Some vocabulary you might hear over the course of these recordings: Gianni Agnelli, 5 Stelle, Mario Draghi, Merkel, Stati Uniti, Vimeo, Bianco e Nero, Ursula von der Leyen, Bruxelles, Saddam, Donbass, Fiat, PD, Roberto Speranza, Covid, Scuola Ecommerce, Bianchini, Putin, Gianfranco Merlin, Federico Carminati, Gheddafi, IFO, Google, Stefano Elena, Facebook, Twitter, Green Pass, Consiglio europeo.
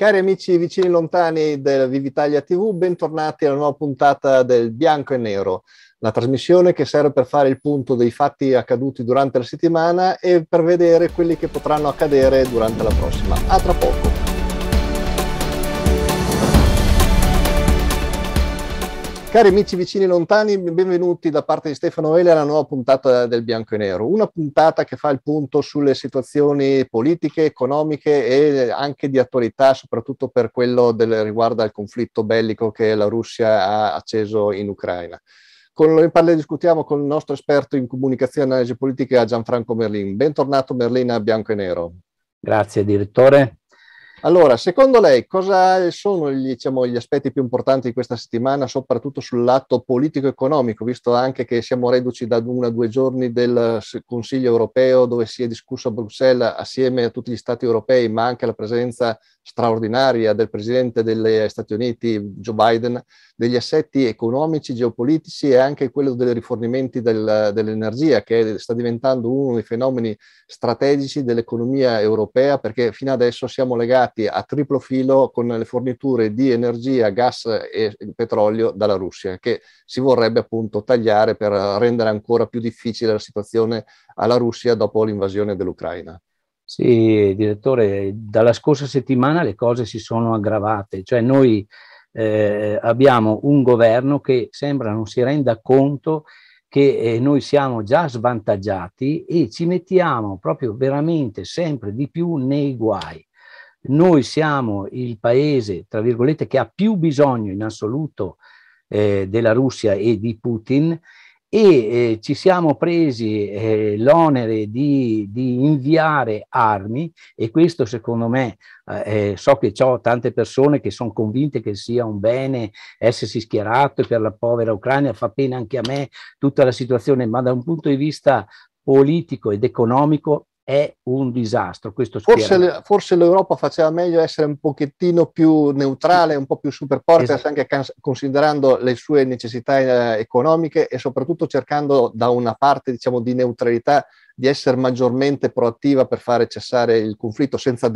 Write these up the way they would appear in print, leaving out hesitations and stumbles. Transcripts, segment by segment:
Cari amici vicini e lontani della Vivitalia TV, bentornati alla nuova puntata del Bianco e Nero, la trasmissione che serve per fare il punto dei fatti accaduti durante la settimana e per vedere quelli che potranno accadere durante la prossima. A tra poco! Cari amici vicini e lontani, benvenuti da parte di Stefano Elena alla nuova puntata del Bianco e Nero, una puntata che fa il punto sulle situazioni politiche, economiche e anche di attualità, soprattutto per quello riguardo al conflitto bellico che la Russia ha acceso in Ucraina. Noi discutiamo con il nostro esperto in comunicazione e analisi politica Gianfranco Merlin. Bentornato Merlin a Bianco e Nero. Grazie direttore. Allora, secondo lei cosa sono gli aspetti più importanti di questa settimana, soprattutto sul lato politico-economico, visto anche che siamo reduci da 1 o 2 giorni del Consiglio europeo, dove si è discusso a Bruxelles assieme a tutti gli Stati europei, ma anche la presenza straordinaria del Presidente degli Stati Uniti, Joe Biden, degli assetti economici, geopolitici e anche quello dei rifornimenti dell'energia, che sta diventando uno dei fenomeni strategici dell'economia europea, perché fino adesso siamo legati a triplo filo con le forniture di energia, gas e petrolio dalla Russia, che si vorrebbe appunto tagliare per rendere ancora più difficile la situazione alla Russia dopo l'invasione dell'Ucraina. Sì, direttore, dalla scorsa settimana le cose si sono aggravate, cioè noi abbiamo un governo che sembra non si renda conto che noi siamo già svantaggiati e ci mettiamo proprio veramente sempre di più nei guai. Noi siamo il paese, tra virgolette, che ha più bisogno in assoluto della Russia e di Putin e ci siamo presi l'onere di inviare armi e questo secondo me, so che c'ho tante persone che sono convinte che sia un bene essersi schierato per la povera Ucraina, fa pena anche a me tutta la situazione, ma da un punto di vista politico ed economico è un disastro. Questo forse l'Europa faceva meglio essere un pochettino più neutrale, un po' più supporter, esatto, anche considerando le sue necessità economiche e soprattutto cercando da una parte, diciamo, di neutralità, di essere maggiormente proattiva per fare cessare il conflitto senza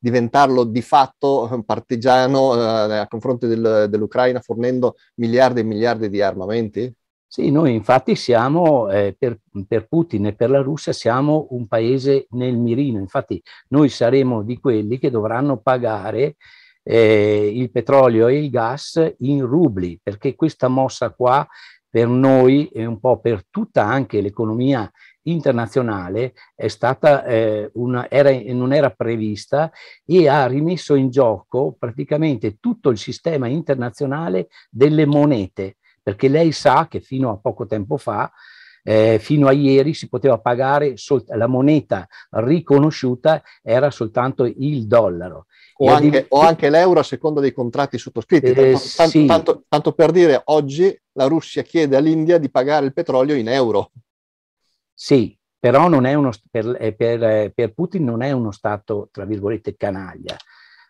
diventarlo di fatto partigiano a confronto dell'Ucraina, fornendo miliardi e miliardi di armamenti. Sì, noi infatti siamo, per Putin e per la Russia, siamo un paese nel mirino, infatti noi saremo di quelli che dovranno pagare il petrolio e il gas in rubli, perché questa mossa qua per noi e un po' per tutta anche l'economia internazionale è stata, non era prevista e ha rimesso in gioco praticamente tutto il sistema internazionale delle monete. Perché lei sa che fino a poco tempo fa, fino a ieri, si poteva pagare, la moneta riconosciuta era soltanto il dollaro. O anche l'euro a seconda dei contratti sottoscritti. Sì. Tanto per dire, oggi la Russia chiede all'India di pagare il petrolio in euro. Sì. Però non è per Putin non è uno Stato, tra virgolette, canaglia.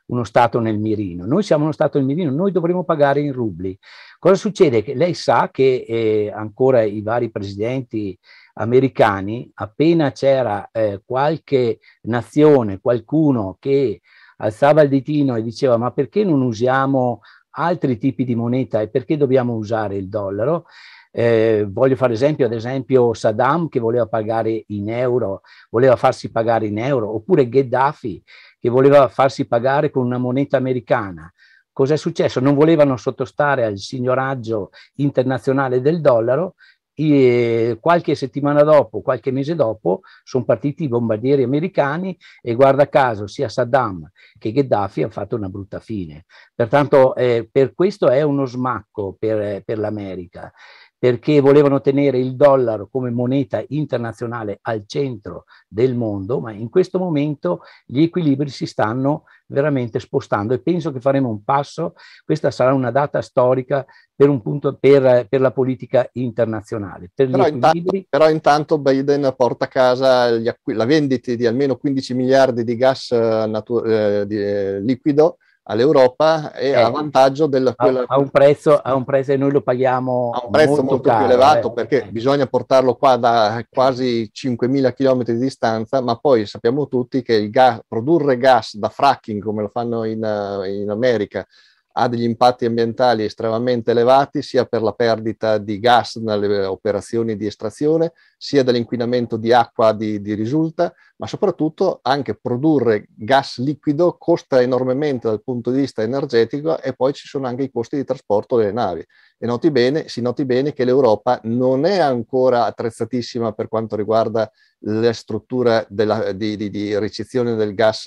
Uno Stato nel mirino. Noi siamo uno Stato nel mirino, noi dovremo pagare in rubli. Cosa succede? Che lei sa che ancora i vari presidenti americani, appena c'era qualche nazione, qualcuno che alzava il ditino e diceva ma perché non usiamo altri tipi di moneta e perché dobbiamo usare il dollaro? Voglio fare esempio, ad esempio Saddam che voleva pagare in euro, voleva farsi pagare in euro, oppure Gheddafi che voleva farsi pagare con una moneta americana. Cos'è successo? Non volevano sottostare al signoraggio internazionale del dollaro e qualche settimana dopo, qualche mese dopo, sono partiti i bombardieri americani e guarda caso sia Saddam che Gheddafi hanno fatto una brutta fine. Pertanto per questo è uno smacco per l'America, perché volevano tenere il dollaro come moneta internazionale al centro del mondo, ma in questo momento gli equilibri si stanno veramente spostando e penso che faremo un passo, questa sarà una data storica per la politica internazionale. Però intanto Biden porta a casa la vendita di almeno 15 miliardi di gas liquido all'Europa e a vantaggio della a un prezzo e noi lo paghiamo a un prezzo molto caro, più elevato, perché bisogna portarlo qua da quasi 5.000 km di distanza, ma poi sappiamo tutti che il gas, produrre gas da fracking come lo fanno in America, ha degli impatti ambientali estremamente elevati, sia per la perdita di gas nelle operazioni di estrazione, sia dell'inquinamento di acqua di risulta, ma soprattutto anche produrre gas liquido costa enormemente dal punto di vista energetico, e poi ci sono anche i costi di trasporto delle navi. E si noti bene che l'Europa non è ancora attrezzatissima per quanto riguarda la struttura di ricezione del gas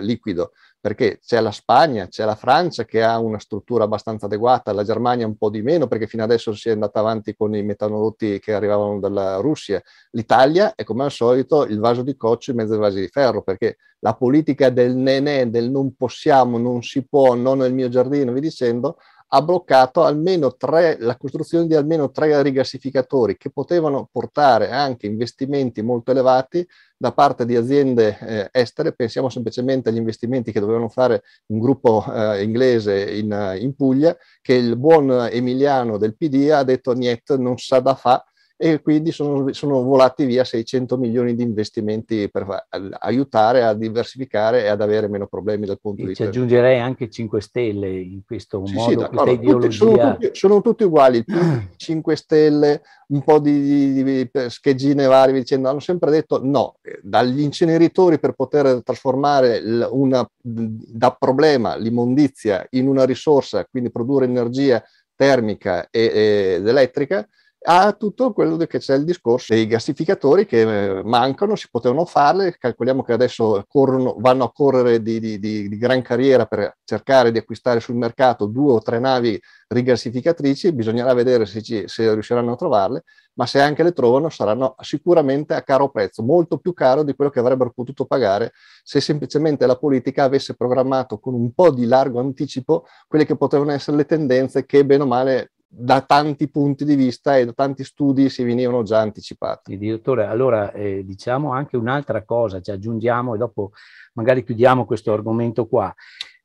liquido, perché c'è la Spagna, c'è la Francia che ha una struttura abbastanza adeguata, la Germania un po' di meno, perché fino adesso si è andata avanti con i metanodotti che arrivavano dalla Russia. L'Italia è come al solito il vaso di coccio in mezzo ai vasi di ferro, perché la politica del nenè, del non possiamo, non si può, non nel mio giardino, vi dicendo, ha bloccato la costruzione di almeno 3 rigassificatori che potevano portare anche investimenti molto elevati da parte di aziende estere. Pensiamo semplicemente agli investimenti che dovevano fare un gruppo inglese in Puglia, che il buon Emiliano del PD ha detto "niet, non sa da fa", e quindi sono volati via 600 milioni di investimenti per aiutare a diversificare e ad avere meno problemi dal punto di vista. Ci aggiungerei anche 5 Stelle in questo modo, questa ideologia. Sono tutti uguali, il PD, 5 Stelle, un po' di scheggine varie, dicendo, hanno sempre detto no, dagli inceneritori per poter trasformare da problema l'immondizia in una risorsa, quindi produrre energia termica ed elettrica, a tutto quello che c'è il discorso dei gasificatori che mancano, si potevano farle, calcoliamo che adesso vanno a correre di gran carriera per cercare di acquistare sul mercato 2 o 3 navi rigassificatrici, bisognerà vedere se riusciranno a trovarle, ma se anche le trovano saranno sicuramente a caro prezzo, molto più caro di quello che avrebbero potuto pagare se semplicemente la politica avesse programmato con un po' di largo anticipo quelle che potevano essere le tendenze che bene o male da tanti punti di vista e da tanti studi si venivano già anticipati. Direttore, allora diciamo anche un'altra cosa, ci aggiungiamo e dopo magari chiudiamo questo argomento qua.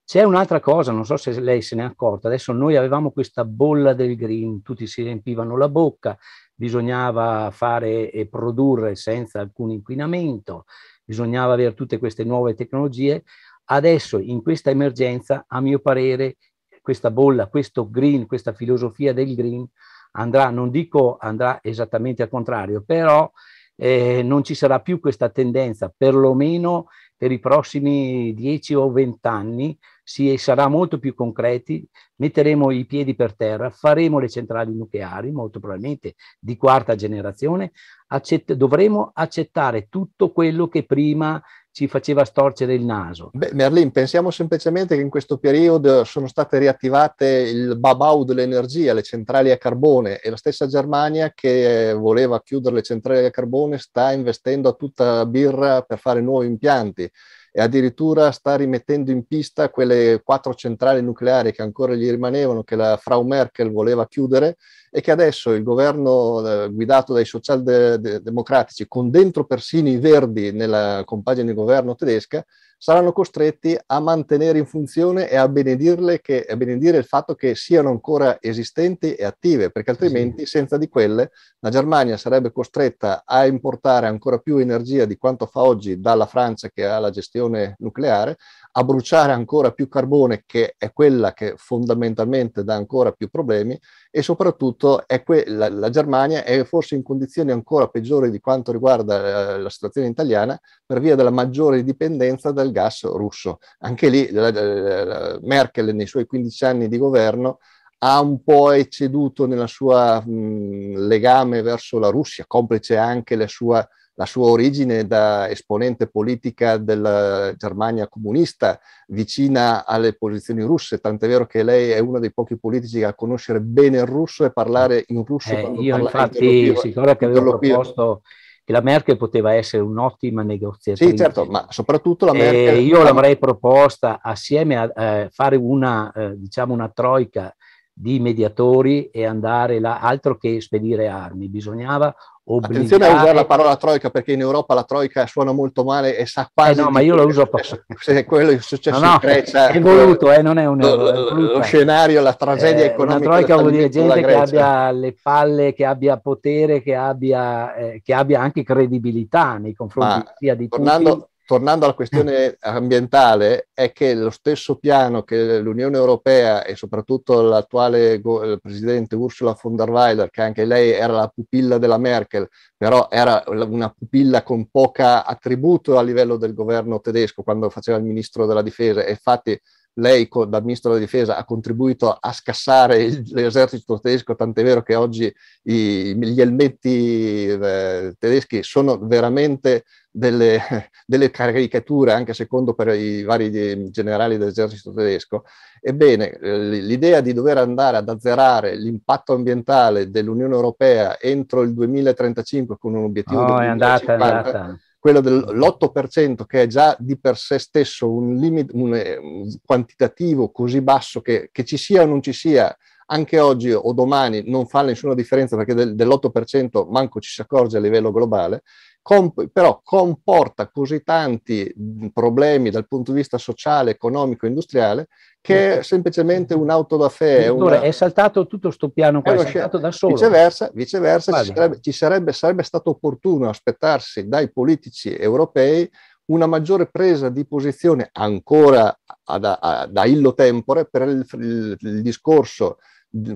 C'è un'altra cosa, non so se lei se n'è accorta, adesso noi avevamo questa bolla del green, tutti si riempivano la bocca, bisognava fare e produrre senza alcun inquinamento, bisognava avere tutte queste nuove tecnologie. Adesso in questa emergenza, a mio parere, questa bolla, questo green, questa filosofia del green andrà, non dico andrà esattamente al contrario, però non ci sarà più questa tendenza, perlomeno per i prossimi 10 o 20 anni si sarà molto più concreti, metteremo i piedi per terra, faremo le centrali nucleari, molto probabilmente di 4ª generazione, dovremo accettare tutto quello che prima ci faceva storcere il naso. Beh, Merlin, pensiamo semplicemente che in questo periodo sono state riattivate il babau dell'energia, le centrali a carbone, e la stessa Germania che voleva chiudere le centrali a carbone sta investendo a tutta birra per fare nuovi impianti, e addirittura sta rimettendo in pista quelle 4 centrali nucleari che ancora gli rimanevano, che la Frau Merkel voleva chiudere, e che adesso il governo guidato dai socialdemocratici, con dentro persino i verdi nella compagine di governo tedesca, saranno costretti a mantenere in funzione e a benedire il fatto che siano ancora esistenti e attive, perché altrimenti senza di quelle la Germania sarebbe costretta a importare ancora più energia di quanto fa oggi dalla Francia, che ha la gestione nucleare, a bruciare ancora più carbone, che è quella che fondamentalmente dà ancora più problemi, e soprattutto la Germania è forse in condizioni ancora peggiori di quanto riguarda la situazione italiana per via della maggiore dipendenza dal gas russo. Anche lì Merkel nei suoi 15 anni di governo ha un po' ecceduto nella sua legame verso la Russia, complice anche la sua origine da esponente politica della Germania comunista, vicina alle posizioni russe, tant'è vero che lei è uno dei pochi politici a conoscere bene il russo e parlare in russo. Io infatti, sicuro che avevo proposto che la Merkel poteva essere un'ottima negoziatrice. Sì, certo, ma soprattutto la Merkel... io l'avrei proposta assieme a fare una, diciamo, una troica di mediatori e andare là, altro che spedire armi, bisognava obbligare... Attenzione a usare la parola troica, perché in Europa la troica suona molto male e sa quasi... no, ma io la uso poco. Se quello è successo in Grecia... è voluto, non è un... lo scenario, la tragedia economica... La troica vuol dire gente che abbia le palle, che abbia potere, che abbia anche credibilità nei confronti sia di tutti... Tornando alla questione ambientale, è che lo stesso piano che l'Unione Europea e soprattutto l'attuale presidente Ursula von der Leyen, che anche lei era la pupilla della Merkel, però era una pupilla con poca attributo a livello del governo tedesco quando faceva il ministro della difesa, e infatti lei da ministro della difesa ha contribuito a scassare l'esercito tedesco, tant'è vero che oggi gli elmetti tedeschi sono veramente delle caricature, anche secondo per i vari generali dell'esercito tedesco. Ebbene, l'idea di dover andare ad azzerare l'impatto ambientale dell'Unione Europea entro il 2035 con un obiettivo di 2050, è andata. Quello dell'8%, che è già di per sé stesso un limite, un quantitativo così basso che ci sia o non ci sia, anche oggi o domani non fa nessuna differenza, perché dell'8% manco ci si accorge a livello globale, però comporta così tanti problemi dal punto di vista sociale, economico, industriale, che è semplicemente un'auto da fè. È saltato tutto questo piano qua, è saltato da solo. Viceversa sarebbe stato opportuno aspettarsi dai politici europei una maggiore presa di posizione ancora da illo tempore per il discorso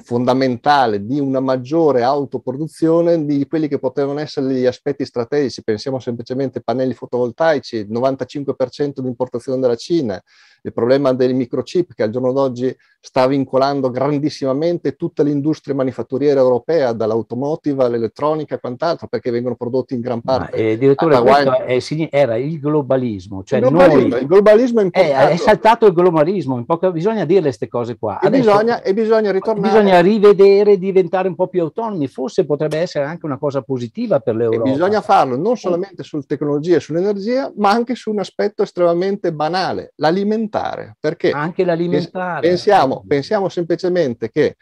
fondamentale di una maggiore autoproduzione di quelli che potevano essere gli aspetti strategici. Pensiamo semplicemente ai pannelli fotovoltaici, il 95% di importazione dalla Cina, il problema dei microchip che al giorno d'oggi sta vincolando grandissimamente tutta l'industria manifatturiera europea, dall'automotive all'elettronica e quant'altro, perché vengono prodotti in gran parte. Direttore, questo era il globalismo. Cioè il globalismo è saltato il globalismo, bisogna dire queste cose qua. Bisogna ritornare. Bisogna rivedere, diventare un po' più autonomi, forse potrebbe essere anche una cosa positiva per l'Europa. Bisogna farlo non solamente sulle tecnologie e sull'energia, ma anche su un aspetto estremamente banale, l'alimentare. Perché anche l'alimentare. Pensiamo semplicemente che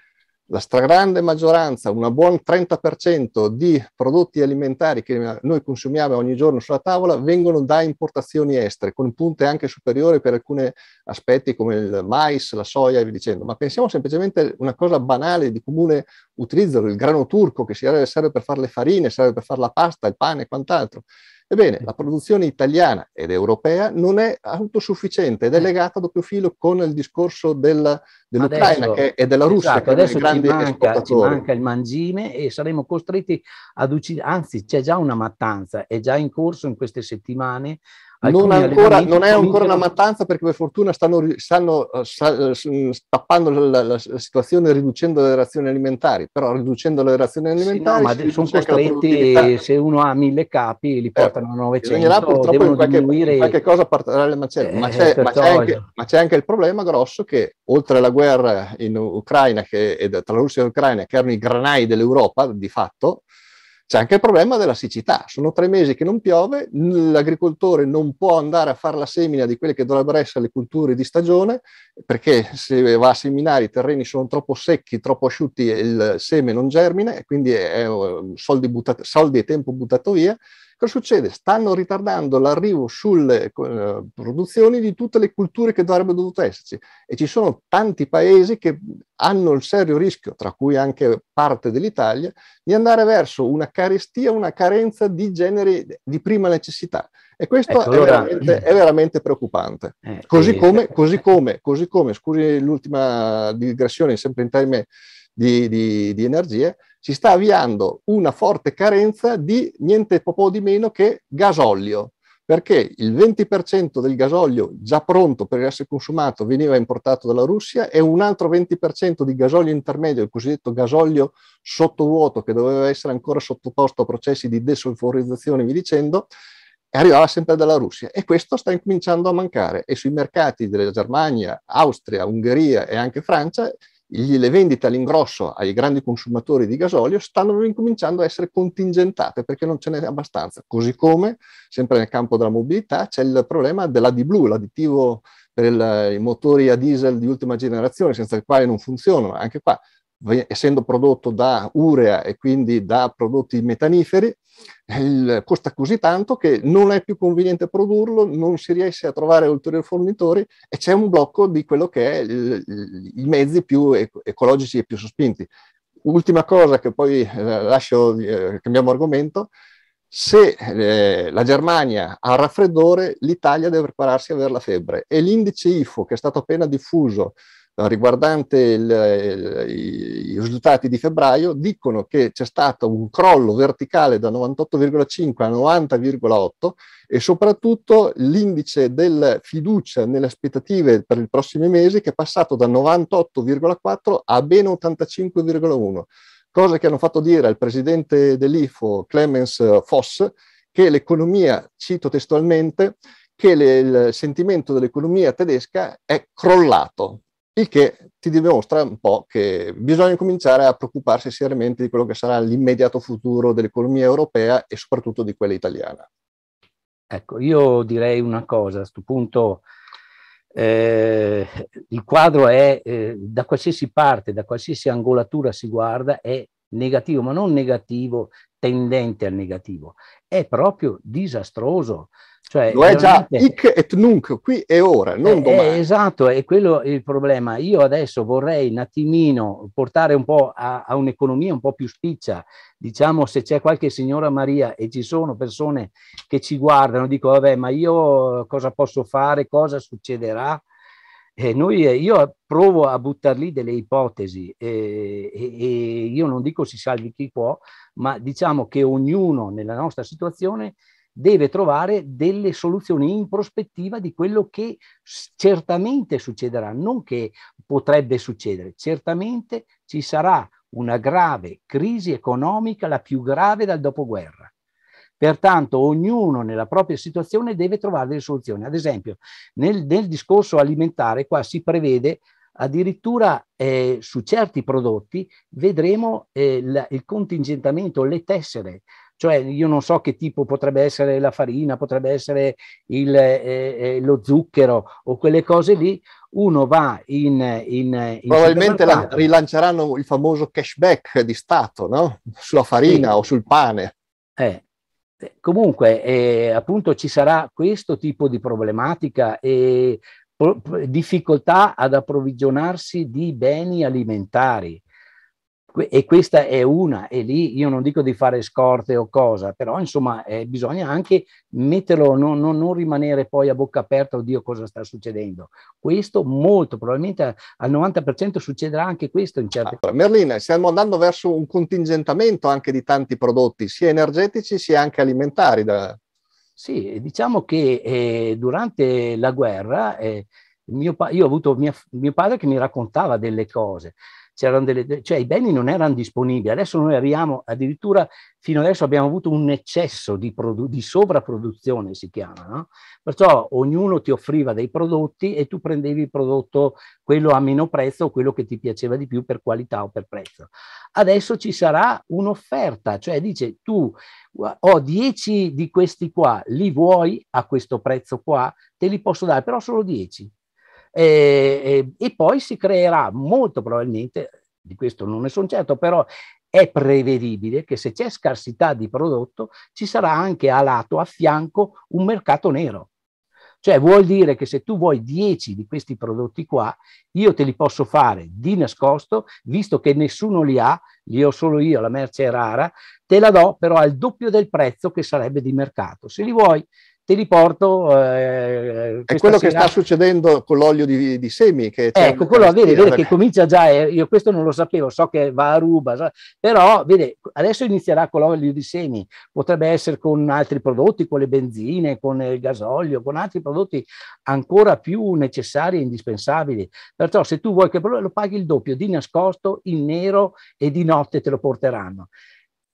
la stragrande maggioranza, una buon 30% di prodotti alimentari che noi consumiamo ogni giorno sulla tavola vengono da importazioni estere, con punte anche superiori per alcuni aspetti come il mais, la soia e via dicendo. Ma pensiamo semplicemente a una cosa banale di comune utilizzo, il grano turco, che serve per fare le farine, serve per fare la pasta, il pane e quant'altro. Ebbene, la produzione italiana ed europea non è autosufficiente ed è legata a doppio filo con il discorso dell'Ucraina e della Russia. Esatto, adesso ci manca il mangime e saremo costretti ad uccidere, anzi c'è già una mattanza, è già in corso in queste settimane. Non è ancora una mattanza, perché per fortuna stanno tappando la situazione riducendo le razioni alimentari, però riducendo le razioni alimentari... Sì, no, ma sono costretti, se uno ha 1000 capi li portano a 900, bisognerà purtroppo in qualche cosa partire le macerie, ma c'è anche il problema grosso che oltre alla guerra in Ucraina tra la Russia e l'Ucraina, che erano i granai dell'Europa di fatto, c'è anche il problema della siccità. Sono 3 mesi che non piove, l'agricoltore non può andare a fare la semina di quelle che dovrebbero essere le culture di stagione, perché se va a seminare i terreni sono troppo secchi, troppo asciutti e il seme non germina, e quindi è soldi e tempo buttato via. Cosa succede? Stanno ritardando l'arrivo sulle produzioni di tutte le culture che dovrebbero dovuto esserci, e ci sono tanti paesi che hanno il serio rischio, tra cui anche parte dell'Italia, di andare verso una carestia, una carenza di generi di prima necessità, e questo è veramente preoccupante. Così come, scusi l'ultima digressione, sempre in termini di energie, si sta avviando una forte carenza di niente po' di meno che gasolio, perché il 20% del gasolio già pronto per essere consumato veniva importato dalla Russia, e un altro 20% di gasolio intermedio, il cosiddetto gasolio sottovuoto, che doveva essere ancora sottoposto a processi di desolforizzazione, vi dicendo, arrivava sempre dalla Russia, e questo sta incominciando a mancare, e sui mercati della Germania, Austria, Ungheria e anche Francia le vendite all'ingrosso ai grandi consumatori di gasolio stanno incominciando a essere contingentate perché non ce n'è abbastanza. Così come, sempre nel campo della mobilità, c'è il problema dell'AD blu, l'additivo per i motori a diesel di ultima generazione, senza il quale non funzionano. Anche qua, essendo prodotto da urea e quindi da prodotti metaniferi, costa così tanto che non è più conveniente produrlo, non si riesce a trovare ulteriori fornitori e c'è un blocco di quello che è i mezzi più ecologici e più sospinti. Ultima cosa che poi lascio, cambiamo argomento. Se la Germania ha il raffreddore, l'Italia deve prepararsi a avere la febbre, e l'indice IFO che è stato appena diffuso riguardante i risultati di febbraio dicono che c'è stato un crollo verticale da 98,5 a 90,8 e soprattutto l'indice della fiducia nelle aspettative per i prossimi mesi che è passato da 98,4 a ben 85,1, cosa che hanno fatto dire al presidente dell'IFO Clemens Foss che l'economia, cito testualmente, che il sentimento dell'economia tedesca è crollato. Il che ti dimostra un po' che bisogna cominciare a preoccuparsi seriamente di quello che sarà l'immediato futuro dell'economia europea e soprattutto di quella italiana. Ecco, io direi una cosa, a questo punto il quadro è, da qualsiasi parte, da qualsiasi angolatura si guarda, è negativo, ma non negativo, tendente al negativo, è proprio disastroso. Cioè, lo è già hic et nunc, qui e ora, non domani. Esatto, è quello il problema. Io adesso vorrei un attimino portare un po' a un'economia un po' più spiccia. Diciamo, se c'è qualche signora Maria e ci sono persone che ci guardano, dico, vabbè, ma io cosa posso fare, cosa succederà? Io provo a buttare lì delle ipotesi e io non dico si salvi chi può, ma diciamo che ognuno nella nostra situazione deve trovare delle soluzioni in prospettiva di quello che certamente succederà, non che potrebbe succedere. Certamente ci sarà una grave crisi economica, la più grave dal dopoguerra. Pertanto ognuno nella propria situazione deve trovare delle soluzioni. Ad esempio, nel discorso alimentare qua si prevede addirittura su certi prodotti vedremo il contingentamento, le tessere. Cioè io non so che tipo, potrebbe essere la farina, potrebbe essere lo zucchero o quelle cose lì, uno va in probabilmente rilanceranno il famoso cashback di Stato, no? Sulla farina, sì, o sul pane. Comunque appunto ci sarà questo tipo di problematica e difficoltà ad approvvigionarsi di beni alimentari. E questa è una, e lì io non dico di fare scorte o cosa, però insomma bisogna anche metterlo, non rimanere poi a bocca aperta, oddio cosa sta succedendo. Questo molto probabilmente al 90% succederà anche questo in certe... Allora, Merlin, stiamo andando verso un contingentamento anche di tanti prodotti, sia energetici sia anche alimentari. Sì, diciamo che durante la guerra io ho avuto mio padre che mi raccontava delle cose. Cioè i beni non erano disponibili, adesso noi arriviamo addirittura, fino adesso abbiamo avuto un eccesso di sovrapproduzione, si chiama, no? Perciò ognuno ti offriva dei prodotti e tu prendevi il prodotto, quello a meno prezzo, quello che ti piaceva di più per qualità o per prezzo. Adesso ci sarà un'offerta, cioè dice tu ho 10 di questi qua, li vuoi a questo prezzo qua, te li posso dare, però solo 10. E poi si creerà molto probabilmente, di questo non ne sono certo, però è prevedibile che se c'è scarsità di prodotto ci sarà anche a lato, a fianco, un mercato nero. Cioè vuol dire che se tu vuoi 10 di questi prodotti qua, io te li posso fare di nascosto, visto che nessuno li ha, li ho solo io, la merce è rara, te la do però al doppio del prezzo che sarebbe di mercato. Se li vuoi ti riporto. È quello che sta succedendo con l'olio di semi. Che ecco, quello vede che comincia già, io questo non lo sapevo, so che va a ruba, però vede, adesso inizierà con l'olio di semi, potrebbe essere con altri prodotti, con le benzine, con il gasolio, con altri prodotti ancora più necessari e indispensabili. Perciò se tu vuoi che lo paghi il doppio, di nascosto, in nero e di notte te lo porteranno.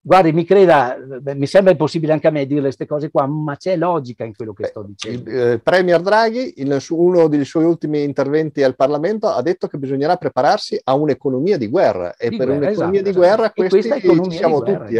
Guardi, mi creda, mi sembra impossibile anche a me dire queste cose qua, ma c'è logica in quello che sto dicendo. Il Premier Draghi, in uno dei suoi ultimi interventi al Parlamento, ha detto che bisognerà prepararsi a un'economia di guerra. E di per un'economia di guerra ci siamo tutti.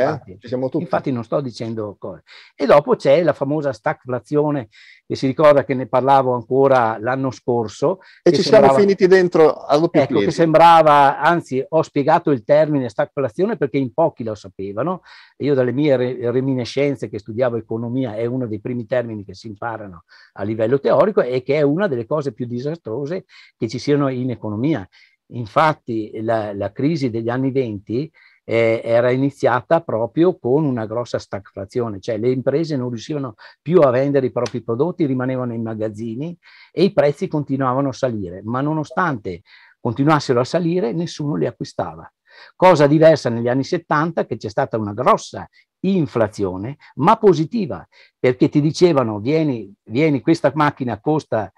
Infatti non sto dicendo cose. E dopo c'è la famosa stagflazione, che si ricorda che ne parlavo ancora l'anno scorso. E ci sembrava, siamo finiti dentro a doppio piede. Ecco, che sembrava, anzi ho spiegato il termine stagflazione perché in pochi lo sapevano. Io dalle mie reminiscenze che studiavo economia è uno dei primi termini che si imparano a livello teorico e che è una delle cose più disastrose che ci siano in economia. Infatti la crisi degli anni 20 era iniziata proprio con una grossa stagflazione, cioè le imprese non riuscivano più a vendere i propri prodotti, rimanevano in magazzini e i prezzi continuavano a salire, ma nonostante continuassero a salire nessuno li acquistava. Cosa diversa negli anni 70, che c'è stata una grossa inflazione, ma positiva, perché ti dicevano vieni questa macchina costa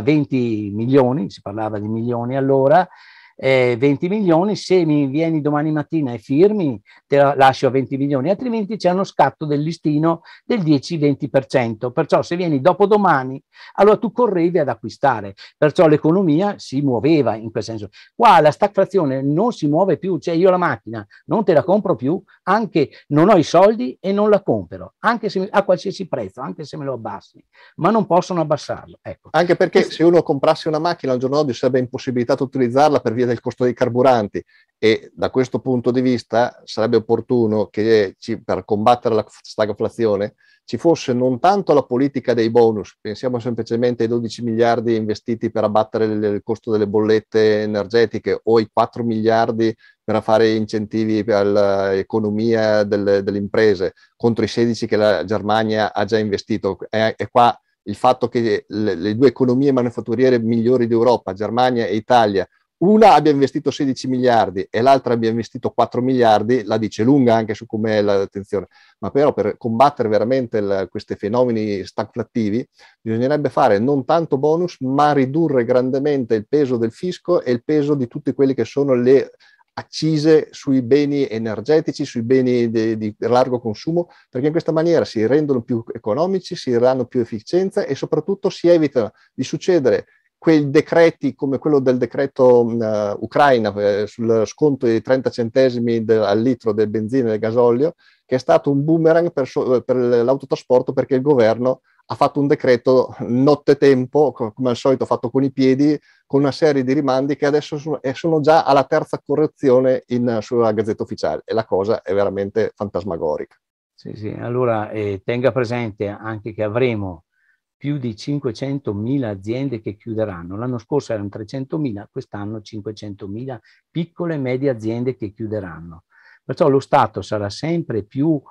20 milioni, si parlava di milioni allora, 20 milioni, se mi vieni domani mattina e firmi te la lascio a 20 milioni, altrimenti c'è uno scatto del listino del 10-20%, perciò se vieni dopodomani allora tu correvi ad acquistare, perciò l'economia si muoveva in quel senso. Qua la stagflazione non si muove più, cioè io la macchina non te la compro più, anche non ho i soldi e non la compro, anche se a qualsiasi prezzo, anche se me lo abbassi, ma non possono abbassarlo. Ecco. Anche perché se uno comprasse una macchina al giorno d'oggi sarebbe impossibilitato utilizzarla per via del costo dei carburanti, e da questo punto di vista sarebbe opportuno che per combattere la stagflazione ci fosse non tanto la politica dei bonus, pensiamo semplicemente ai 12 miliardi investiti per abbattere il costo delle bollette energetiche o ai 4 miliardi per fare incentivi all'economia delle imprese contro i 16 che la Germania ha già investito, e qua il fatto che le due economie manifatturiere migliori d'Europa, Germania e Italia, una abbia investito 16 miliardi e l'altra abbia investito 4 miliardi, la dice lunga anche su com'è l'attenzione. Ma però per combattere veramente questi fenomeni stagflattivi bisognerebbe fare non tanto bonus, ma ridurre grandemente il peso del fisco e il peso di tutte quelle che sono le accise sui beni energetici, sui beni di largo consumo, perché in questa maniera si rendono più economici, si danno più efficienza e soprattutto si evita di succedere quei decreti come quello del decreto Ucraina sul sconto di 30 centesimi al litro del benzina e del gasolio, che è stato un boomerang per l'autotrasporto, perché il governo ha fatto un decreto nottetempo, come al solito fatto con i piedi, con una serie di rimandi che adesso sono già alla terza correzione sulla Gazzetta Ufficiale, e la cosa è veramente fantasmagorica. Sì, sì. Allora tenga presente anche che avremo più di 500.000 aziende che chiuderanno. L'anno scorso erano 300.000, quest'anno 500.000 piccole e medie aziende che chiuderanno. Perciò lo Stato sarà sempre più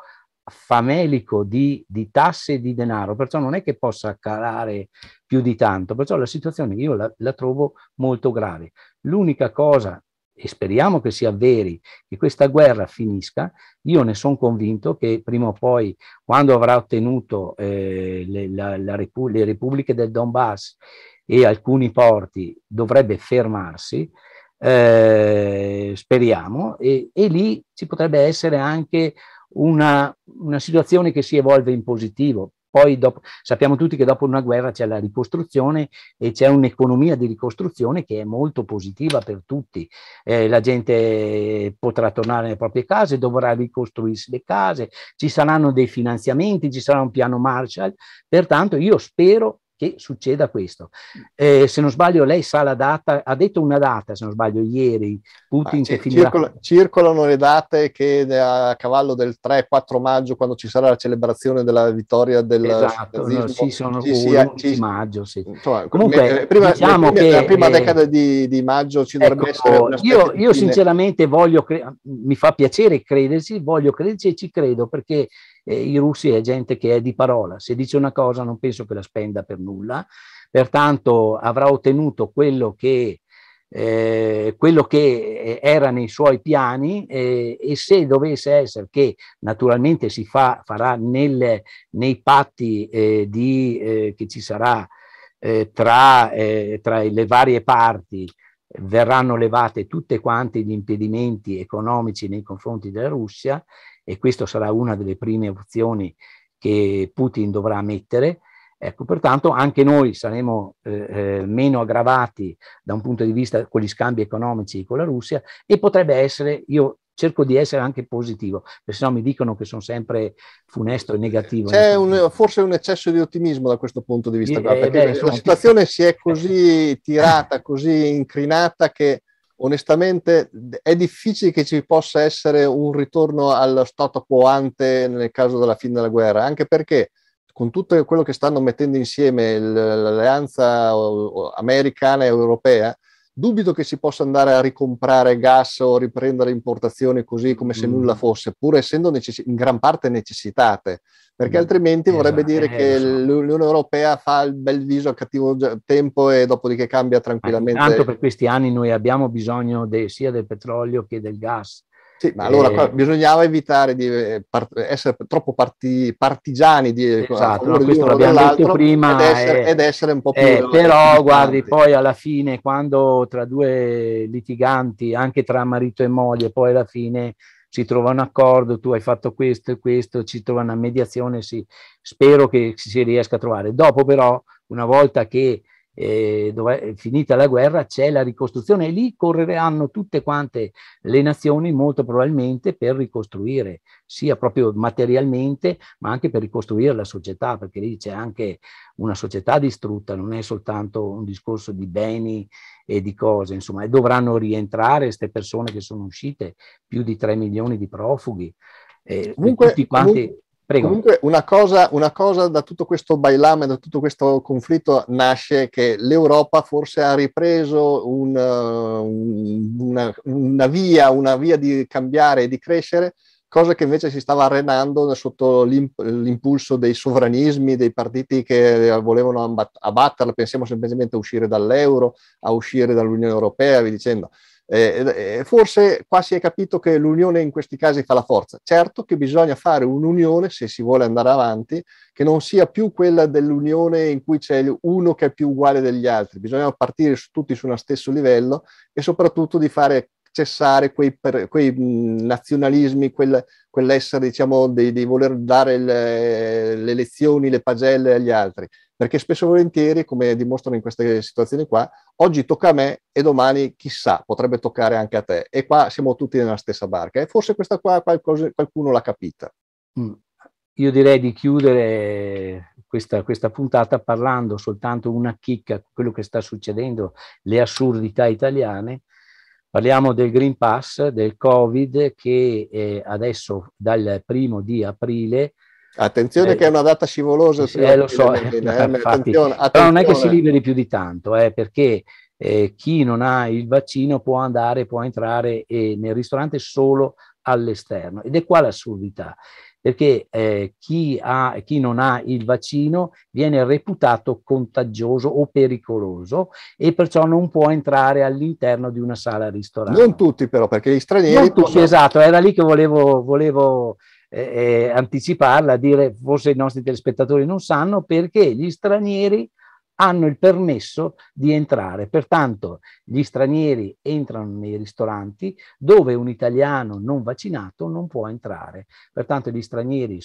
famelico di tasse e di denaro, perciò non è che possa calare più di tanto, perciò la situazione io la trovo molto grave. L'unica cosa, e speriamo che si avveri, che questa guerra finisca, io ne sono convinto che prima o poi, quando avrà ottenuto le repubbliche del Donbass e alcuni porti, dovrebbe fermarsi, speriamo, e lì ci potrebbe essere anche una situazione che si evolve in positivo. Poi sappiamo tutti che dopo una guerra c'è la ricostruzione e c'è un'economia di ricostruzione che è molto positiva per tutti. La gente potrà tornare nelle proprie case, dovrà ricostruirsi le case, ci saranno dei finanziamenti, ci sarà un piano Marshall, pertanto io spero che succeda questo. Se non sbaglio lei sa la data, ha detto una data, se non sbaglio ieri, Putin che finirà. Circolano le date che a cavallo del 3-4 maggio, quando ci sarà la celebrazione della vittoria del nazismo. Sì, sono l'11 maggio. Sì. Insomma, comunque, diciamo che la prima decada di maggio ci dovrebbe essere una specie di fine. Io sinceramente mi fa piacere crederci, voglio crederci e ci credo, perché i russi è gente che è di parola, se dice una cosa non penso che la spenda per nulla, pertanto avrà ottenuto quello che era nei suoi piani, e se dovesse essere che naturalmente si farà nei patti che ci sarà tra le varie parti, verranno levate tutte quanti gli impedimenti economici nei confronti della Russia, e questa sarà una delle prime opzioni che Putin dovrà mettere. Ecco, pertanto anche noi saremo meno aggravati da un punto di vista con gli scambi economici con la Russia, e potrebbe essere, io cerco di essere anche positivo, perché sennò mi dicono che sono sempre funesto e negativo. C'è forse un eccesso di ottimismo da questo punto di vista, perché la situazione si è così tirata, così incrinata, che onestamente è difficile che ci possa essere un ritorno allo stato quo ante nel caso della fine della guerra, anche perché con tutto quello che stanno mettendo insieme l'alleanza americana e europea, dubito che si possa andare a ricomprare gas o riprendere importazioni così come se nulla fosse, pur essendo in gran parte necessitate, perché altrimenti vorrebbe dire che l'Unione Europea fa il bel viso a cattivo tempo e dopodiché cambia tranquillamente. Tanto per questi anni noi abbiamo bisogno sia del petrolio che del gas. Sì, ma allora qua bisognava evitare di essere troppo partigiani di, esatto, no, questo l'abbiamo detto prima, ed essere un po' più però guardi, poi alla fine, quando tra due litiganti, anche tra marito e moglie, poi alla fine si trova un accordo, tu hai fatto questo e questo, ci trova una mediazione, sì, spero che si riesca a trovare. Dopo però, una volta che finita la guerra, c'è la ricostruzione, e lì correranno tutte quante le nazioni molto probabilmente per ricostruire, sia proprio materialmente, ma anche per ricostruire la società, perché lì c'è anche una società distrutta, non è soltanto un discorso di beni e di cose, insomma, e dovranno rientrare queste persone che sono uscite, più di 3 milioni di profughi, comunque, tutti quanti. Prego. Comunque una cosa da tutto questo bailame, da tutto questo conflitto nasce che l'Europa forse ha ripreso una via di cambiare e di crescere, cosa che invece si stava arenando sotto l'impulso dei sovranismi, dei partiti che volevano abbatterla, pensiamo semplicemente a uscire dall'euro, a uscire dall'Unione Europea, vi dicendo. Forse qua si è capito che l'unione in questi casi fa la forza. Certo che bisogna fare un'unione, se si vuole andare avanti, che non sia più quella dell'unione in cui c'è uno che è più uguale degli altri. Bisogna partire tutti su uno stesso livello, e soprattutto di fare cessare quei nazionalismi, quell'essere, diciamo, di voler dare le lezioni, le pagelle agli altri, perché spesso e volentieri, come dimostrano in queste situazioni qua, oggi tocca a me e domani chissà potrebbe toccare anche a te, e qua siamo tutti nella stessa barca, e forse questa qua qualcuno l'ha capita. Io direi di chiudere questa puntata parlando soltanto una chicca, quello che sta succedendo, le assurdità italiane. Parliamo del Green Pass, del Covid, che adesso dal 1° di aprile... Attenzione che è una data scivolosa. Lo so, infatti, però non è che si liberi più di tanto, perché chi non ha il vaccino può entrare nel ristorante solo all'esterno. Ed è qua l'assurdità, perché chi non ha il vaccino viene reputato contagioso o pericoloso, e perciò non può entrare all'interno di una sala ristorante. Non tutti però, perché gli stranieri... Non tutti, esatto, era lì che volevo anticiparla, dire forse i nostri telespettatori non sanno, perché gli stranieri hanno il permesso di entrare, pertanto gli stranieri entrano nei ristoranti dove un italiano non vaccinato non può entrare, pertanto gli stranieri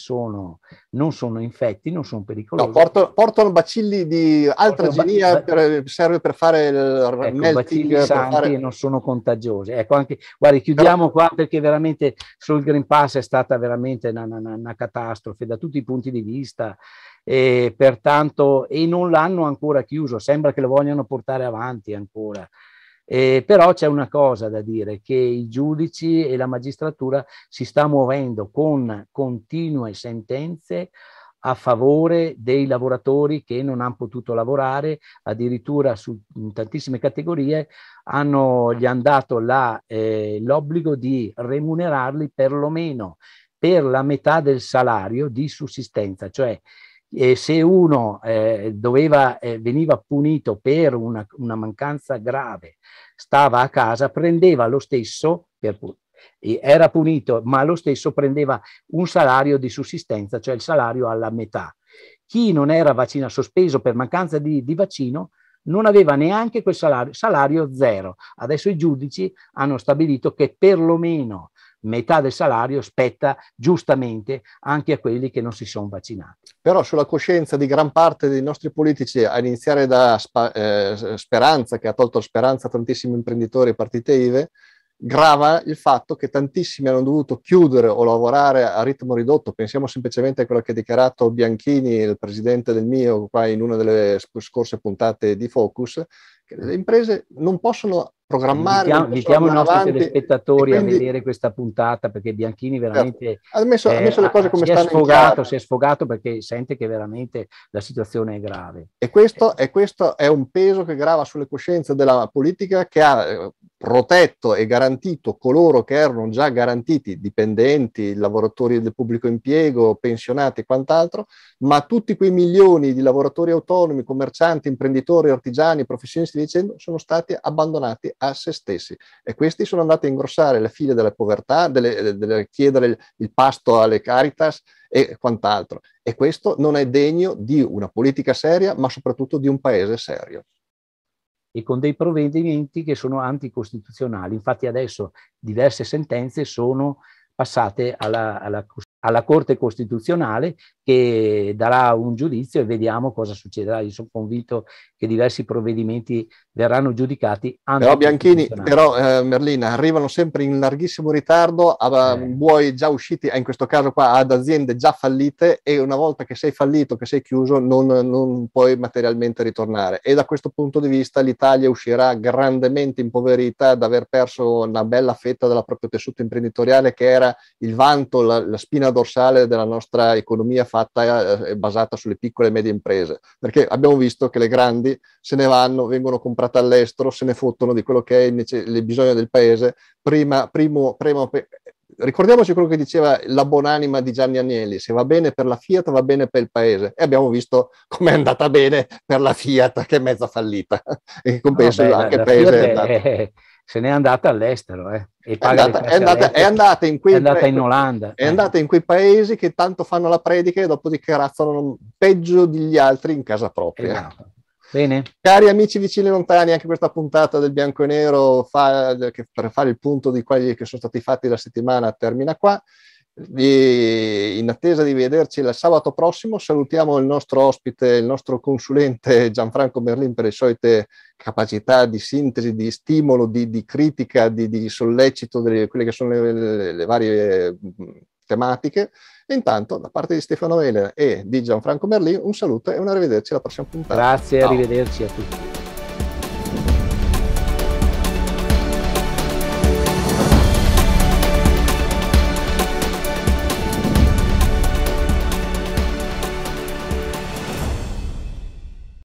non sono infetti, non sono pericolosi. No, portano bacilli di altra genia, serve per fare il melting, per fare... e non sono contagiosi. Ecco, anche, guardi, chiudiamo qua, perché veramente sul Green Pass è stata veramente una catastrofe da tutti i punti di vista. Pertanto, e non l'hanno ancora chiuso, sembra che lo vogliano portare avanti ancora, però c'è una cosa da dire, che i giudici e la magistratura si sta muovendo con continue sentenze a favore dei lavoratori che non hanno potuto lavorare, addirittura su tantissime categorie gli hanno dato l'obbligo di remunerarli perlomeno per la metà del salario di sussistenza, cioè se uno veniva punito per una mancanza grave, stava a casa, prendeva lo stesso, era punito, ma lo stesso prendeva un salario di sussistenza, cioè il salario alla metà. Chi non era sospeso per mancanza di vaccino non aveva neanche quel salario, salario zero. Adesso i giudici hanno stabilito che perlomeno metà del salario spetta giustamente anche a quelli che non si sono vaccinati. Però sulla coscienza di gran parte dei nostri politici, a iniziare da Speranza, che ha tolto speranza a tantissimi imprenditori e partite IVA, grava il fatto che tantissimi hanno dovuto chiudere o lavorare a ritmo ridotto. Pensiamo semplicemente a quello che ha dichiarato Bianchini, il presidente del mio, qua in una delle scorse puntate di Focus, che le imprese non possono programmare. Invitiamo i nostri telespettatori a vedere questa puntata, perché Bianchini veramente ha messo le cose come stanno. Si è sfogato perché sente che veramente la situazione è grave. E questo è un peso che grava sulle coscienze della politica, che ha protetto e garantito coloro che erano già garantiti, dipendenti, lavoratori del pubblico impiego, pensionati e quant'altro, ma tutti quei milioni di lavoratori autonomi, commercianti, imprenditori, artigiani, professionisti dicendo, sono stati abbandonati a se stessi, e questi sono andati a ingrossare le file della povertà, chiedere il pasto alle Caritas e quant'altro, e questo non è degno di una politica seria, ma soprattutto di un paese serio. E con dei provvedimenti che sono anticostituzionali. Infatti adesso diverse sentenze sono passate alla Corte Costituzionale, che darà un giudizio e vediamo cosa succederà. Io sono convinto che diversi provvedimenti verranno giudicati. Però Bianchini, Merlina, arrivano sempre in larghissimo ritardo a buoi già usciti, in questo caso qua ad aziende già fallite, e una volta che sei fallito, che sei chiuso, non puoi materialmente ritornare, e da questo punto di vista l'Italia uscirà grandemente impoverita da aver perso una bella fetta del proprio tessuto imprenditoriale, che era il vanto, la spina dorsale della nostra economia fatta e basata sulle piccole e medie imprese, perché abbiamo visto che le grandi se ne vanno, vengono comprate all'estero, se ne fottono di quello che è il bisogno del paese. Ricordiamoci quello che diceva la buonanima di Gianni Agnelli: se va bene per la Fiat va bene per il paese, e abbiamo visto com'è andata bene per la Fiat, che è mezza fallita, e compenso anche il paese se n'è andata all'estero, e paga è andata in Olanda, è andata in quei paesi che tanto fanno la predica e dopodiché razzano peggio degli altri in casa propria. Esatto. Bene. Cari amici vicini e lontani, anche questa puntata del Bianco e Nero, per fare il punto di quelli che sono stati fatti la settimana, termina qua. In attesa di vederci il sabato prossimo, salutiamo il nostro ospite, il nostro consulente Gianfranco Merlin, per le solite capacità di sintesi, di stimolo, di critica, di sollecito delle quelle che sono le varie tematiche. E intanto, da parte di Stefano Elena e di Gianfranco Merlin, un saluto e un arrivederci alla prossima puntata. Grazie, ciao. Arrivederci a tutti.